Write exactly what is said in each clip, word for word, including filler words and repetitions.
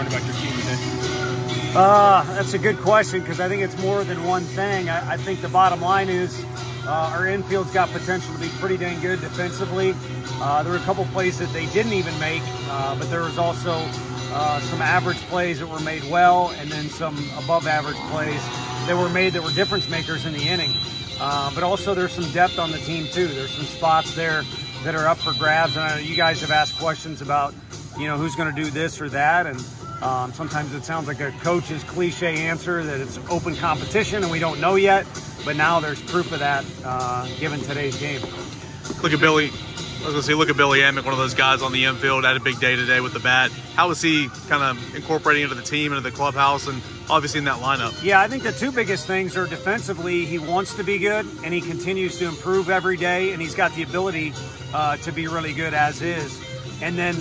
learned about your team today? Uh, that's a good question, because I think it's more than one thing. I, I think the bottom line is uh, our infield's got potential to be pretty dang good defensively. Uh, there were a couple plays that they didn't even make, uh, but there was also uh, some average plays that were made well, and then some above average plays that were made that were difference makers in the inning. Uh, but also there's some depth on the team too. There's some spots there that are up for grabs. And I know you guys have asked questions about, you know, who's going to do this or that. And um, sometimes it sounds like a coach's cliche answer that it's open competition and we don't know yet. But now there's proof of that uh, given today's game. Look at Billy. I was going to say, look at Billy Amick, one of those guys on the infield, had a big day today with the bat. How is he kind of incorporating into the team, into the clubhouse, and obviously in that lineup? Yeah, I think the two biggest things are defensively, he wants to be good, and he continues to improve every day, and he's got the ability uh, to be really good as is. And then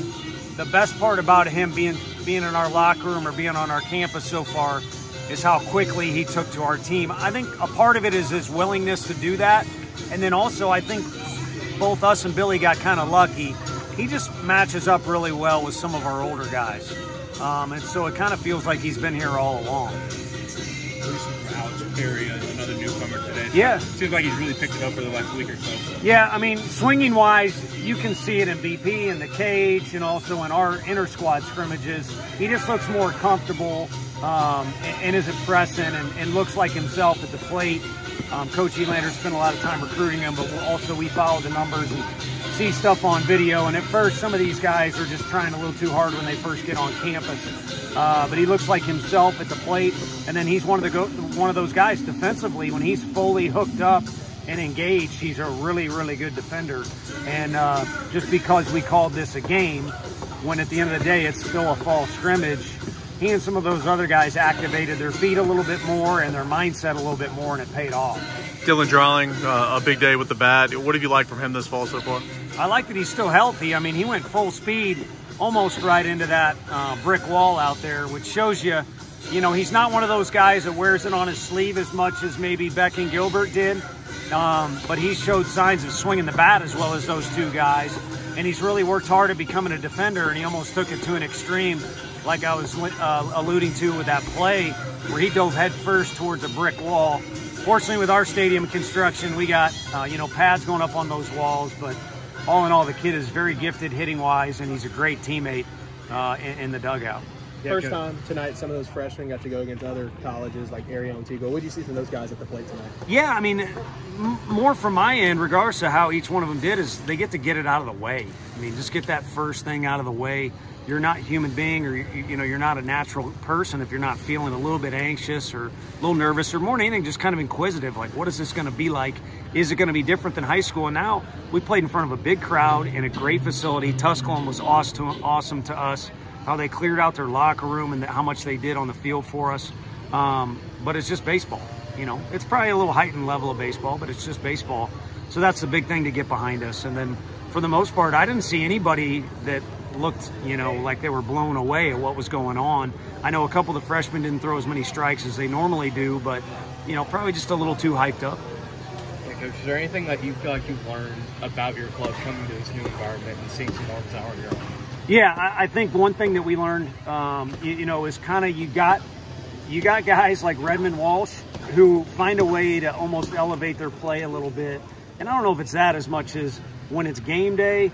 the best part about him being, being in our locker room or being on our campus so far is how quickly he took to our team. I think a part of it is his willingness to do that, and then also I think both us and Billy got kind of lucky. He just matches up really well with some of our older guys. Um, and so it kind of feels like he's been here all along. Alex Perry, another newcomer today. Yeah. Seems like he's really picked it up for the last week or so. Yeah, I mean, swinging-wise, you can see it in B P, in the cage, and also in our inter-squad scrimmages. He just looks more comfortable um, and, and is pressing and, and looks like himself at the plate. Um, Coach Elander spent a lot of time recruiting him, but also we follow the numbers and see stuff on video. And at first, some of these guys are just trying a little too hard when they first get on campus. Uh, but he looks like himself at the plate, and then he's one of the go one of those guys defensively. When he's fully hooked up and engaged, he's a really, really good defender. And uh, just because we called this a game, when at the end of the day it's still a fall scrimmage, he and some of those other guys activated their feet a little bit more and their mindset a little bit more, and it paid off. Dylan Drawling, uh, a big day with the bat. What have you liked from him this fall so far? I like that he's still healthy. I mean, he went full speed almost right into that uh, brick wall out there, which shows you, you know, he's not one of those guys that wears it on his sleeve as much as maybe Beck and Gilbert did, um, but he showed signs of swinging the bat as well as those two guys, and he's really worked hard at becoming a defender, and he almost took it to an extreme, like I was uh, alluding to with that play where he dove headfirst towards a brick wall. Fortunately, with our stadium construction, we got uh, you know, pads going up on those walls. But all in all, the kid is very gifted hitting-wise, and he's a great teammate uh, in, in the dugout. Yeah, First good. time tonight, some of those freshmen got to go against other colleges like Ariel and Tigo. What did you see from those guys at the plate tonight? Yeah, I mean, m more from my end, regardless of how each one of them did, is they get to get it out of the way. I mean, just get that first thing out of the way. You're not a human being, or you, you know, you're not a natural person if you're not feeling a little bit anxious or a little nervous, or more than anything, just kind of inquisitive. Like, what is this going to be like? Is it going to be different than high school? And now we played in front of a big crowd in a great facility. Tusculum was awesome, awesome to us. How they cleared out their locker room and how much they did on the field for us. Um, but it's just baseball, you know. It's probably a little heightened level of baseball, but it's just baseball. So that's the big thing to get behind us. And then for the most part, I didn't see anybody that looked, you know, like they were blown away at what was going on. I know a couple of the freshmen didn't throw as many strikes as they normally do, but, you know, probably just a little too hyped up. Coach, is there anything that you feel like you've learned about your club coming to this new environment and seeing some more power of your own? Yeah, I, I think one thing that we learned, um, you, you know, is kind of you got you got guys like Redmond Walsh who find a way to almost elevate their play a little bit. And I don't know if it's that as much as when it's game day,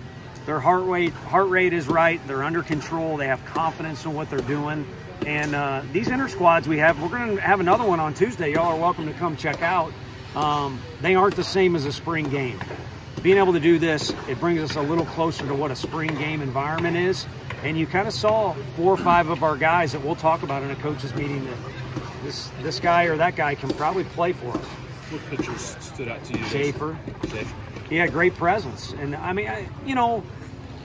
their heart rate heart rate is right, they're under control, they have confidence in what they're doing. And uh, these inter-squads we have, we're going to have another one on Tuesday. Y'all are welcome to come check out. Um, they aren't the same as a spring game. Being able to do this, it brings us a little closer to what a spring game environment is. And you kind of saw four or five of our guys that we'll talk about in a coaches meeting that this this guy or that guy can probably play for us. What pitchers stood out to you? Schaefer. Schaefer. He had great presence. And I mean, I, you know,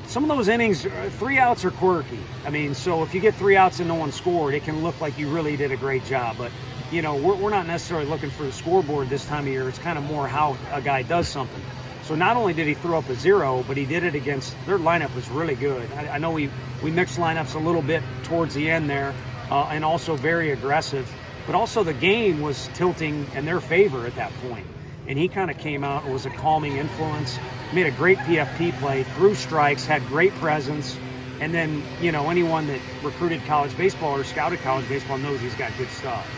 some of those innings, three outs are quirky. I mean, so if you get three outs and no one scored, it can look like you really did a great job. But you know, we're, we're not necessarily looking for the scoreboard this time of year. It's kind of more how a guy does something. So not only did he throw up a zero, but he did it against – their lineup was really good. I, I know we, we mixed lineups a little bit towards the end there, uh, and also very aggressive. But also the game was tilting in their favor at that point. And he kind of came out and was a calming influence, made a great P F P play, threw strikes, had great presence. And then, you know, anyone that recruited college baseball or scouted college baseball knows he's got good stuff.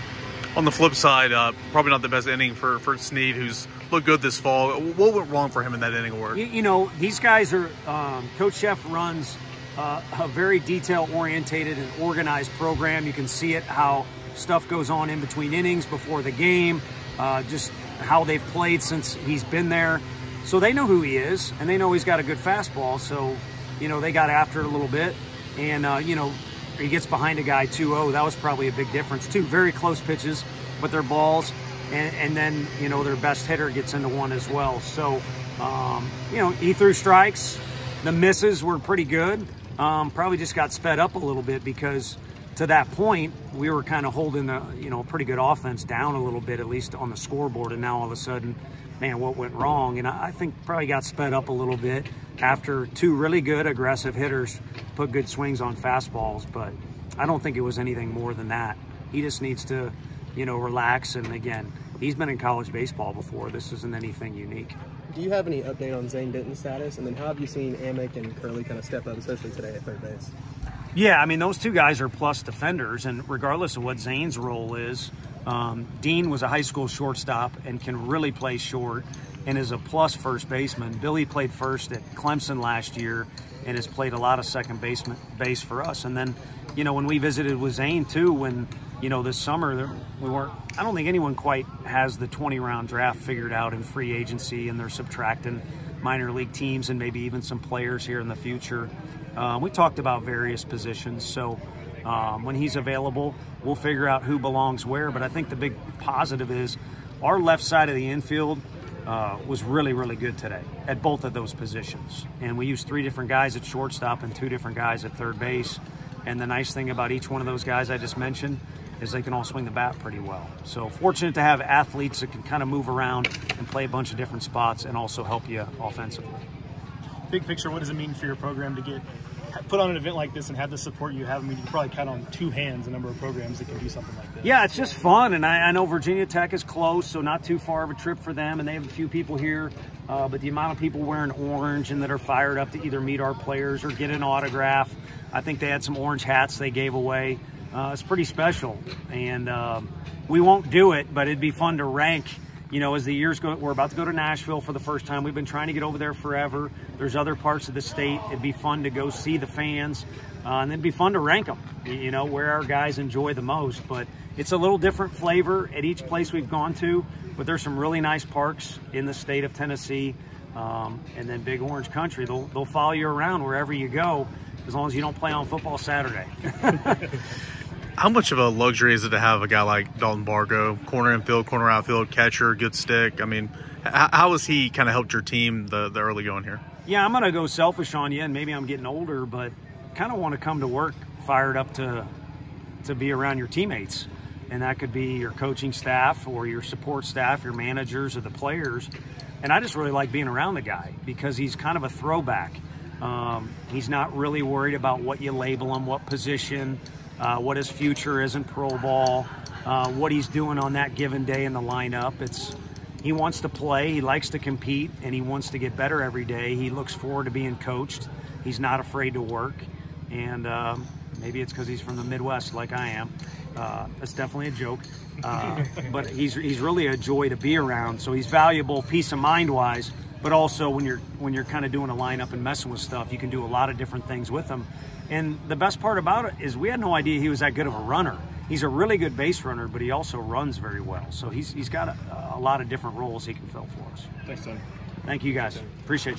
On the flip side, uh, probably not the best inning for, for Sneed, who's looked good this fall. What went wrong for him in that inning work? You, you know, these guys are um, – Coach Jeff runs uh, a very detail-orientated and organized program. You can see it, how stuff goes on in between innings, before the game, uh, just how they've played since he's been there. So they know who he is, and they know he's got a good fastball, so – you know, they got after it a little bit, and, uh, you know, he gets behind a guy two oh. That was probably a big difference. Two very close pitches, but they're balls, and, and then, you know, their best hitter gets into one as well. So, um, you know, he threw strikes. The misses were pretty good. Um, probably just got sped up a little bit because to that point, we were kind of holding the, you know, pretty good offense down a little bit, at least on the scoreboard, and now all of a sudden, man, what went wrong? And I think probably got sped up a little bit after two really good aggressive hitters put good swings on fastballs, but I don't think it was anything more than that. He just needs to, you know, relax. And again, he's been in college baseball before. This isn't anything unique. Do you have any update on Zane Denton's status? And then how have you seen Amick and Curly kind of step up, especially today at third base? Yeah, I mean, those two guys are plus defenders, and regardless of what Zane's role is, Um, Dean was a high school shortstop and can really play short and is a plus first baseman. Billy played first at Clemson last year and has played a lot of second baseman base for us. And then, you know, when we visited with Zane too, when, you know, this summer we weren't, I don't think anyone quite has the twenty round draft figured out in free agency, and they're subtracting minor league teams and maybe even some players here in the future. Uh, we talked about various positions. So Um, when he's available, we'll figure out who belongs where. But I think the big positive is our left side of the infield uh, was really, really good today at both of those positions. And we used three different guys at shortstop and two different guys at third base. And the nice thing about each one of those guys I just mentioned is they can all swing the bat pretty well. So fortunate to have athletes that can kind of move around and play a bunch of different spots and also help you offensively. Big picture, what does it mean for your program to get put on an event like this and have the support you have? I mean, you can probably count on two hands the number of programs that can do something like this. Yeah, it's just fun. And I, I know Virginia Tech is close, so not too far of a trip for them. And they have a few people here. Uh, but the amount of people wearing orange and that are fired up to either meet our players or get an autograph. I think they had some orange hats they gave away. Uh, it's pretty special. And um, we won't do it, but it'd be fun to rank. You know, as the years go, we're about to go to Nashville for the first time. We've been trying to get over there forever. There's other parts of the state. It'd be fun to go see the fans, uh, and it'd be fun to rank them, you know, where our guys enjoy the most. But it's a little different flavor at each place we've gone to, but there's some really nice parks in the state of Tennessee, um, and then Big Orange Country. They'll, they'll follow you around wherever you go, as long as you don't play on football Saturday. How much of a luxury is it to have a guy like Dalton Bargo, corner infield, corner outfield, catcher, good stick? I mean, how has he kind of helped your team the, the early going here? Yeah, I'm going to go selfish on you, and maybe I'm getting older, but kind of want to come to work fired up to to be around your teammates. And that could be your coaching staff or your support staff, your managers or the players. And I just really like being around the guy because he's kind of a throwback. Um, he's not really worried about what you label him, what position, Uh, what his future is in pro ball, uh, what he's doing on that given day in the lineup. It's he wants to play, he likes to compete, and he wants to get better every day. He looks forward to being coached. He's not afraid to work, and um, maybe it's because he's from the Midwest like I am. Uh, that's definitely a joke, uh, but he's he's really a joy to be around. So he's valuable, peace of mind wise, but also when you're when you're kind of doing a lineup and messing with stuff, you can do a lot of different things with him. And the best part about it is we had no idea he was that good of a runner. He's a really good base runner, but he also runs very well. So he's, he's got a, a lot of different roles he can fill for us. Thanks, Tony. Thank you, guys. Appreciate you.